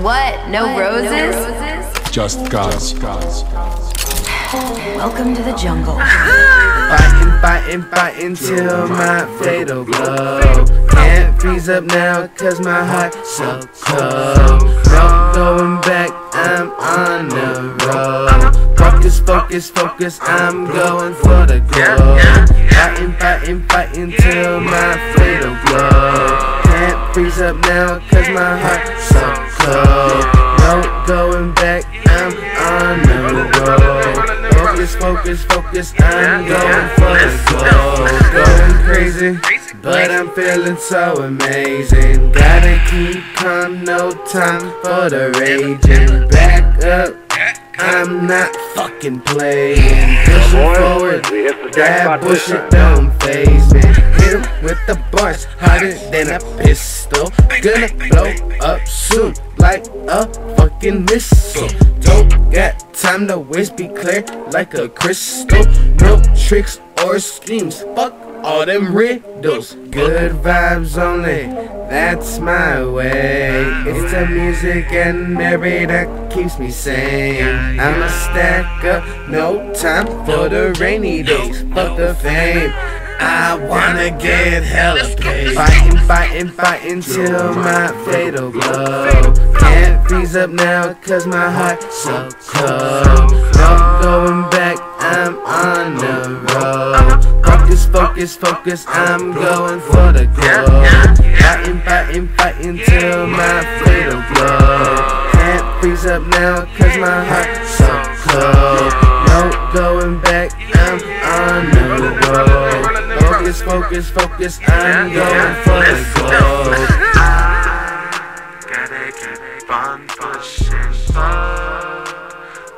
What? No roses? No roses? Just gods. Welcome to the jungle. Fighting till my fatal blow. Can't freeze up now cause my heart's so cold. No going back, I'm on the road. Focus, I'm going for the gold. Fighting till my fatal blow. Can't freeze up now cause my heart's so cold. No going back, I'm on the road. Focus, I'm going for the goal. Going crazy, but I'm feeling so amazing. Gotta keep calm, no time for the raging. Back up, I'm not fucking playing. Pushing forward, that bullshit don't faze me. Hit him with the bars, harder than a pistol. Gonna blow up soon, like a fucking missile. Don't get time to waste, be clear like a crystal. No tricks or schemes, fuck all them riddles. Good vibes only, that's my way. It's the music and Mary that keeps me sane. I'ma stack up, no time for the rainy days. Fuck the fame, I wanna get hella paid. Fighting till my fatal blow. Can't freeze up now cause my heart's so cold. No going back, I'm on the road. Focus, I'm going for the goal. Fighting till my fatal blow. Can't freeze up now cause my heart's so cold. No going back, I'm on the road. Focus, I'm going for the goal. I gotta keep on pushing for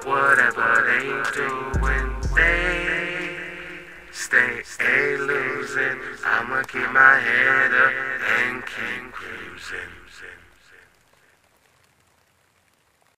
whatever they do when they stay losing. I'ma keep my head up and keep cruising.